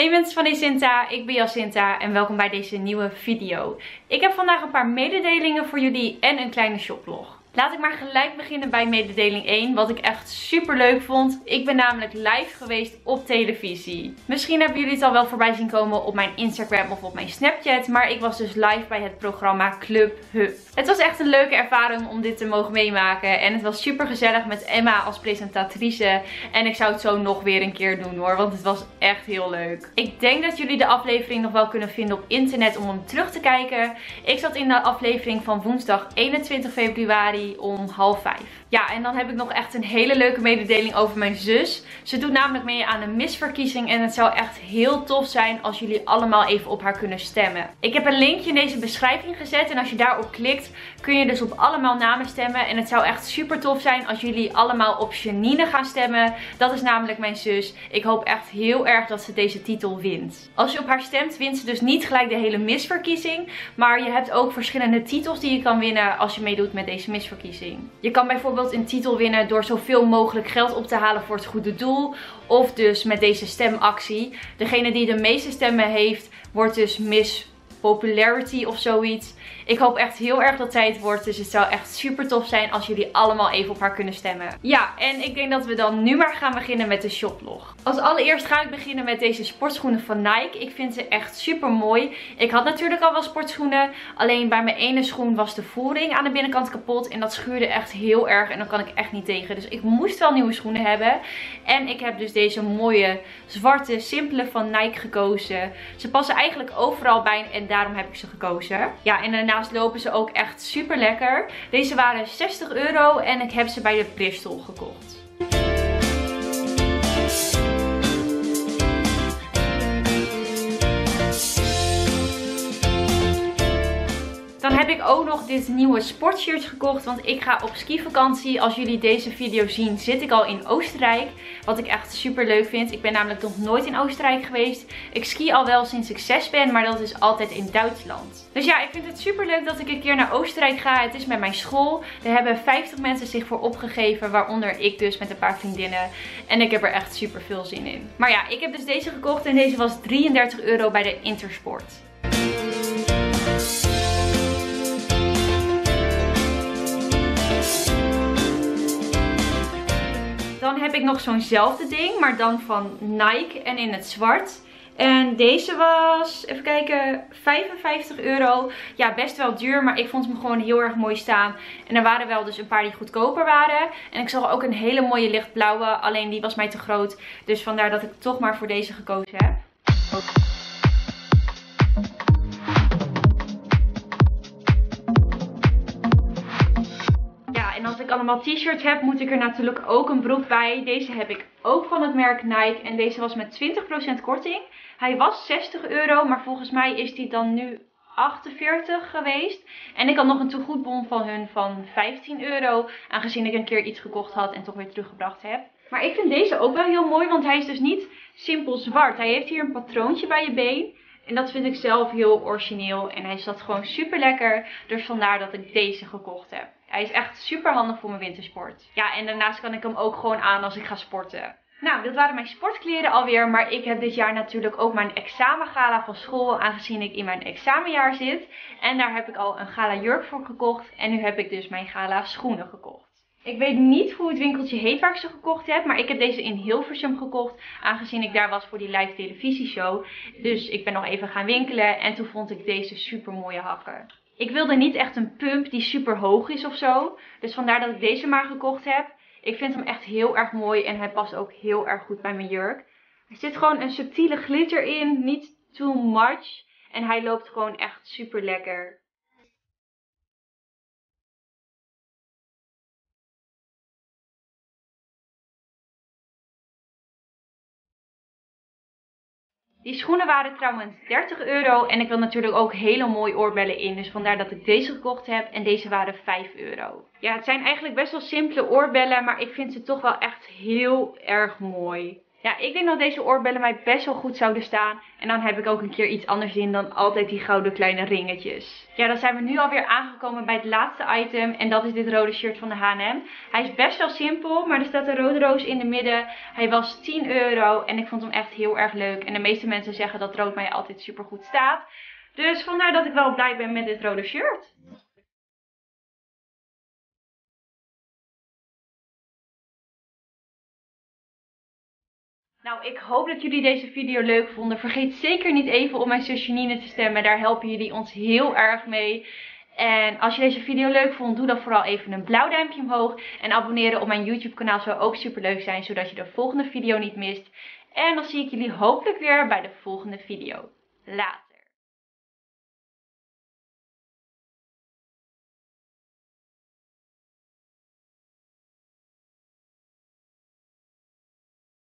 Hey mensen van Neecintha, ik ben Jacintha en welkom bij deze nieuwe video. Ik heb vandaag een paar mededelingen voor jullie en een kleine shoplog. Laat ik maar gelijk beginnen bij mededeling 1, wat ik echt super leuk vond. Ik ben namelijk live geweest op televisie. Misschien hebben jullie het al wel voorbij zien komen op mijn Instagram of op mijn Snapchat, maar ik was dus live bij het programma Club Hub. Het was echt een leuke ervaring om dit te mogen meemaken en het was super gezellig met Emma als presentatrice. En ik zou het zo nog weer een keer doen hoor, want het was echt heel leuk. Ik denk dat jullie de aflevering nog wel kunnen vinden op internet om hem terug te kijken. Ik zat in de aflevering van woensdag 21 februari. Om 16:30. Ja, en dan heb ik nog echt een hele leuke mededeling over mijn zus. Ze doet namelijk mee aan een misverkiezing en het zou echt heel tof zijn als jullie allemaal even op haar kunnen stemmen. Ik heb een linkje in deze beschrijving gezet en als je daarop klikt kun je dus op allemaal namen stemmen. En het zou echt super tof zijn als jullie allemaal op Jeanine gaan stemmen. Dat is namelijk mijn zus. Ik hoop echt heel erg dat ze deze titel wint. Als je op haar stemt wint ze dus niet gelijk de hele misverkiezing, maar je hebt ook verschillende titels die je kan winnen als je meedoet met deze misverkiezing. Je kan bijvoorbeeld een titel winnen door zoveel mogelijk geld op te halen voor het goede doel. Of dus met deze stemactie. Degene die de meeste stemmen heeft, wordt dus Miss Popularity of zoiets. Ik hoop echt heel erg dat zij het wordt. Dus het zou echt super tof zijn als jullie allemaal even op haar kunnen stemmen. Ja, en ik denk dat we dan nu maar gaan beginnen met de shoplog. Als allereerst ga ik beginnen met deze sportschoenen van Nike. Ik vind ze echt super mooi. Ik had natuurlijk al wel sportschoenen. Alleen bij mijn ene schoen was de voering aan de binnenkant kapot. En dat schuurde echt heel erg. En dan kan ik echt niet tegen. Dus ik moest wel nieuwe schoenen hebben. En ik heb dus deze mooie zwarte simpele van Nike gekozen. Ze passen eigenlijk overal bij en daarom heb ik ze gekozen. Ja, en daarnaast lopen ze ook echt super lekker. Deze waren €60 en ik heb ze bij de Bristol gekocht. Dan heb ik ook nog dit nieuwe sportshirt gekocht, want ik ga op skivakantie. Als jullie deze video zien zit ik al in Oostenrijk, wat ik echt super leuk vind. Ik ben namelijk nog nooit in Oostenrijk geweest. Ik ski al wel sinds ik 6 ben, maar dat is altijd in Duitsland. Dus ja, ik vind het super leuk dat ik een keer naar Oostenrijk ga. Het is met mijn school. Er hebben 50 mensen zich voor opgegeven, waaronder ik dus met een paar vriendinnen. En ik heb er echt super veel zin in. Maar ja, ik heb dus deze gekocht en deze was €33 bij de Intersport. Dan heb ik nog zo'nzelfde ding, maar dan van Nike en in het zwart. En deze was, even kijken, €55. Ja, best wel duur, maar ik vond hem gewoon heel erg mooi staan. En er waren wel dus een paar die goedkoper waren. En ik zag ook een hele mooie lichtblauwe, alleen die was mij te groot. Dus vandaar dat ik toch maar voor deze gekozen heb. Als ik allemaal t-shirts heb, moet ik er natuurlijk ook een broek bij. Deze heb ik ook van het merk Nike en deze was met 20% korting. Hij was €60, maar volgens mij is die dan nu €48 geweest. En ik had nog een toegoedbon van hun van €15, aangezien ik een keer iets gekocht had en toch weer teruggebracht heb. Maar ik vind deze ook wel heel mooi, want hij is dus niet simpel zwart. Hij heeft hier een patroontje bij je been. En dat vind ik zelf heel origineel. En hij zat gewoon super lekker. Dus vandaar dat ik deze gekocht heb. Hij is echt super handig voor mijn wintersport. Ja, en daarnaast kan ik hem ook gewoon aan als ik ga sporten. Nou, dat waren mijn sportkleren alweer. Maar ik heb dit jaar natuurlijk ook mijn examengala van school. Aangezien ik in mijn examenjaar zit. En daar heb ik al een gala jurk voor gekocht. En nu heb ik dus mijn gala schoenen gekocht. Ik weet niet hoe het winkeltje heet waar ik ze gekocht heb. Maar ik heb deze in Hilversum gekocht. Aangezien ik daar was voor die live televisieshow. Dus ik ben nog even gaan winkelen. En toen vond ik deze super mooie hakken. Ik wilde niet echt een pump die super hoog is of zo. Dus vandaar dat ik deze maar gekocht heb. Ik vind hem echt heel erg mooi. En hij past ook heel erg goed bij mijn jurk. Er zit gewoon een subtiele glitter in. Niet too much. En hij loopt gewoon echt super lekker. Die schoenen waren trouwens €30 en ik wil natuurlijk ook hele mooie oorbellen in. Dus vandaar dat ik deze gekocht heb en deze waren €5. Ja, het zijn eigenlijk best wel simpele oorbellen, maar ik vind ze toch wel echt heel erg mooi. Ja, ik denk dat deze oorbellen mij best wel goed zouden staan. En dan heb ik ook een keer iets anders in dan altijd die gouden kleine ringetjes. Ja, dan zijn we nu alweer aangekomen bij het laatste item. En dat is dit rode shirt van de H&M. Hij is best wel simpel, maar er staat een rode roos in de midden. Hij was €10 en ik vond hem echt heel erg leuk. En de meeste mensen zeggen dat rood mij altijd super goed staat. Dus vandaar dat ik wel blij ben met dit rode shirt. Nou, ik hoop dat jullie deze video leuk vonden. Vergeet zeker niet even op mijn zus Jeanine te stemmen. Daar helpen jullie ons heel erg mee. En als je deze video leuk vond, doe dan vooral even een blauw duimpje omhoog. En abonneren op mijn YouTube kanaal zou ook super leuk zijn, zodat je de volgende video niet mist. En dan zie ik jullie hopelijk weer bij de volgende video. Laat!